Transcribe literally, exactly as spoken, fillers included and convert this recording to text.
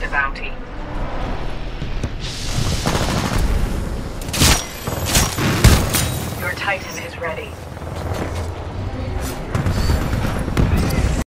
the bounty. Your Titan is ready.